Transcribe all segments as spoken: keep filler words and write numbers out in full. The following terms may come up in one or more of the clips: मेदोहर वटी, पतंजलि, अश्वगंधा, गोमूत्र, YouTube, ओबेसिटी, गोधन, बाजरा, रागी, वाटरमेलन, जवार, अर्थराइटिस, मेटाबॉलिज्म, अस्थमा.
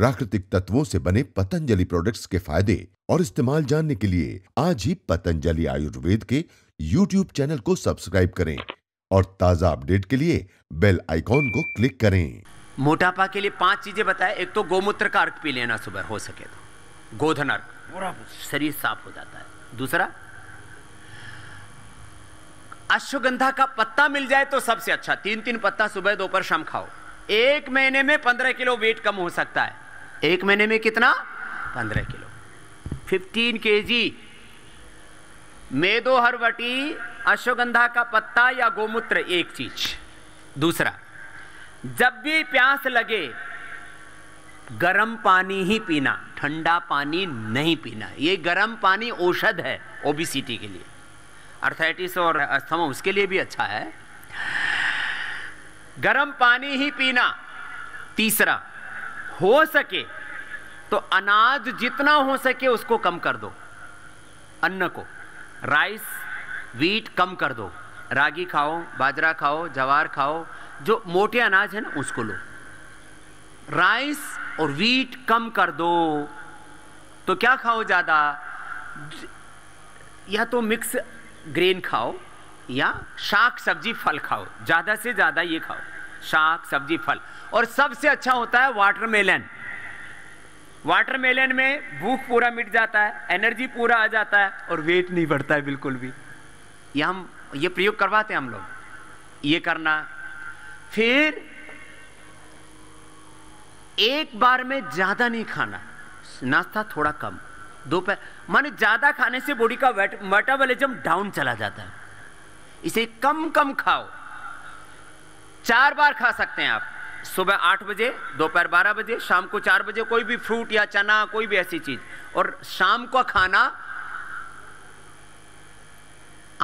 प्राकृतिक तत्वों से बने पतंजलि प्रोडक्ट्स के फायदे और इस्तेमाल जानने के लिए आज ही पतंजलि आयुर्वेद के YouTube चैनल को सब्सक्राइब करें और ताजा अपडेट के लिए बेल आइकॉन को क्लिक करें। मोटापा के लिए पांच चीजें बताएं। एक तो गोमूत्र का अर्क पी लेना सुबह, हो सके तो गोधन अर्क, शरीर साफ हो जाता है। दूसरा, अश्वगंधा का पत्ता मिल जाए तो सबसे अच्छा, तीन तीन पत्ता सुबह दोपहर शाम खाओ। एक महीने में पंद्रह किलो वेट कम हो सकता है। एक महीने में कितना? पंद्रह किलो, फिफ्टीन के जी। मेदोहर वटी, अश्वगंधा का पत्ता या गोमूत्र, एक चीज। दूसरा, जब भी प्यास लगे गर्म पानी ही पीना, ठंडा पानी नहीं पीना। ये गर्म पानी औषध है ओबेसिटी के लिए, अर्थराइटिस और अस्थमा उसके लिए भी अच्छा है, गर्म पानी ही पीना। तीसरा, हो सके तो अनाज जितना हो सके उसको कम कर दो, अन्न को, राइस व्हीट कम कर दो, रागी खाओ, बाजरा खाओ, जवार खाओ, जो मोटे अनाज है ना उसको लो, राइस और व्हीट कम कर दो। तो क्या खाओ ज़्यादा? या तो मिक्स ग्रेन खाओ या शाक सब्जी फल खाओ, ज़्यादा से ज़्यादा ये खाओ, शाक सब्जी फल। और सबसे अच्छा होता है वाटरमेलन। वाटरमेलन में भूख पूरा मिट जाता है, एनर्जी पूरा आ जाता है और वेट नहीं बढ़ता है बिल्कुल भी। ये हम ये प्रयोग करवाते हैं हम लोग, ये करना। फिर एक बार में ज़्यादा नहीं खाना, नाश्ता थोड़ा कम, दोपहर, माने ज़्यादा खाने से बॉडी का मेटाबॉलिज्म डाउन चला जाता है, इसे कम कम खाओ। चार बार खा सकते हैं आप, सुबह आठ बजे, दोपहर बारह बजे, शाम को चार बजे, कोई भी फ्रूट या चना, कोई भी ऐसी चीज। और शाम का खाना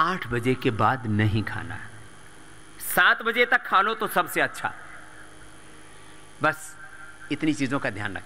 आठ बजे के बाद नहीं खाना, सात बजे तक खा लो तो सबसे अच्छा। बस इतनी चीजों का ध्यान रखें।